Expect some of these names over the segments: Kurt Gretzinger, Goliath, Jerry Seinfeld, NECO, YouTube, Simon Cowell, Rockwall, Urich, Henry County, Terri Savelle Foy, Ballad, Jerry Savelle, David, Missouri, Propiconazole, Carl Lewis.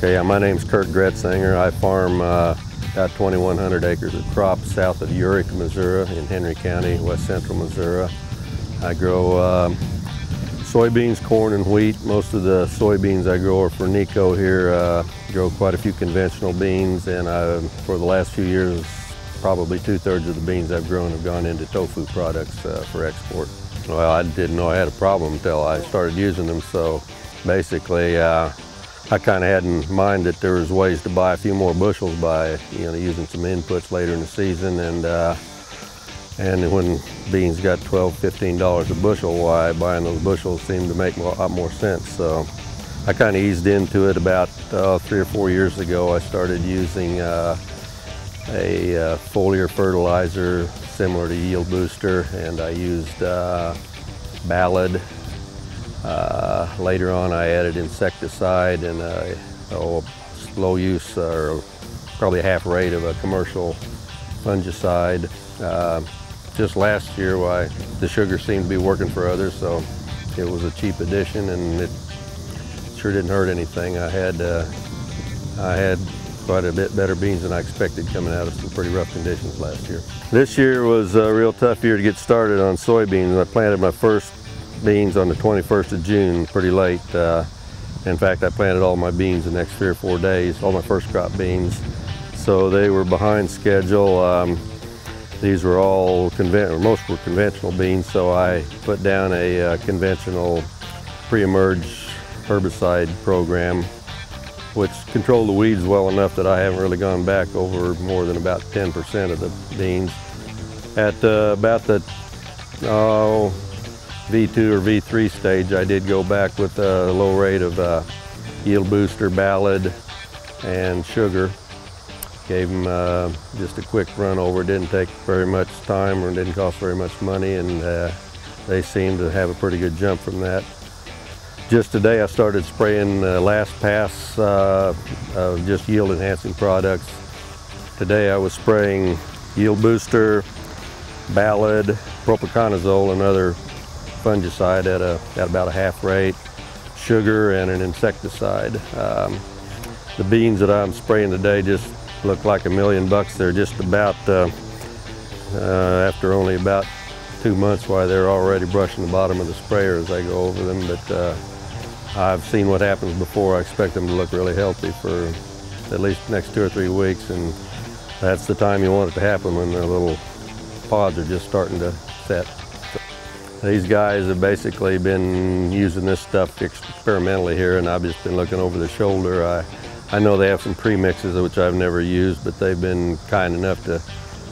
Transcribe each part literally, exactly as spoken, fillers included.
Okay, yeah, my name's Kurt Gretzinger. I farm uh, about twenty-one hundred acres of crops south of Urich, Missouri, in Henry County, west central Missouri. I grow uh, soybeans, corn, and wheat. Most of the soybeans I grow are for NECO here. Uh, grow quite a few conventional beans, and I, for the last few years, probably two-thirds of the beans I've grown have gone into tofu products uh, for export. Well, I didn't know I had a problem until I started using them, so basically uh, I kind of had in mind that there was ways to buy a few more bushels by you know using some inputs later in the season, and uh, and when beans got twelve, fifteen dollars a bushel, why buying those bushels seemed to make a lot more sense. So I kind of eased into it about uh, three or four years ago. I started using uh, a uh, foliar fertilizer similar to Yield Booster, and I used uh, Ballad. Uh, later on I added insecticide and a, a slow use, or probably half rate of a commercial fungicide. Uh, just last year why the sugar seemed to be working for others, so it was a cheap addition and it sure didn't hurt anything. I had, uh, I had quite a bit better beans than I expected coming out of some pretty rough conditions last year. This year was a real tough year to get started on soybeans. I planted my first beans on the twenty-first of June, pretty late. Uh, in fact, I planted all my beans the next three or four days, all my first crop beans. So they were behind schedule. Um, these were all, conven most were conventional beans, so I put down a uh, conventional pre-emerge herbicide program, which control the weeds well enough that I haven't really gone back over more than about ten percent of the beans. At uh, about the uh, V two or V three stage, I did go back with a low rate of uh, Yield Booster, Ballad, and sugar. Gave them uh, just a quick run over. It didn't take very much time, or it didn't cost very much money, and uh, they seemed to have a pretty good jump from that. Just today I started spraying uh, last pass uh, of just yield enhancing products. Today I was spraying Yield Booster, Ballad, Propiconazole, another fungicide at, a, at about a half rate, sugar, and an insecticide. Um, the beans that I'm spraying today just look like a million bucks. They're just about, uh, uh, after only about two months, why they're already brushing the bottom of the sprayer as I go over them. But uh, I've seen what happens before. I expect them to look really healthy for at least the next two or three weeks, and that's the time you want it to happen, when their little pods are just starting to set. These guys have basically been using this stuff experimentally here, and I've just been looking over the shoulder. I, I know they have some premixes which I've never used, but they've been kind enough to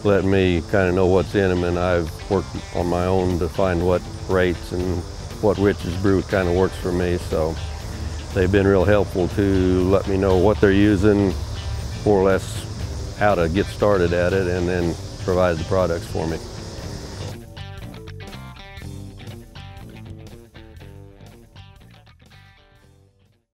let me kind of know what's in them, and I've worked on my own to find what rates and what witch's brew kind of works for me. So they've been real helpful to let me know what they're using, more or less how to get started at it, and then provide the products for me.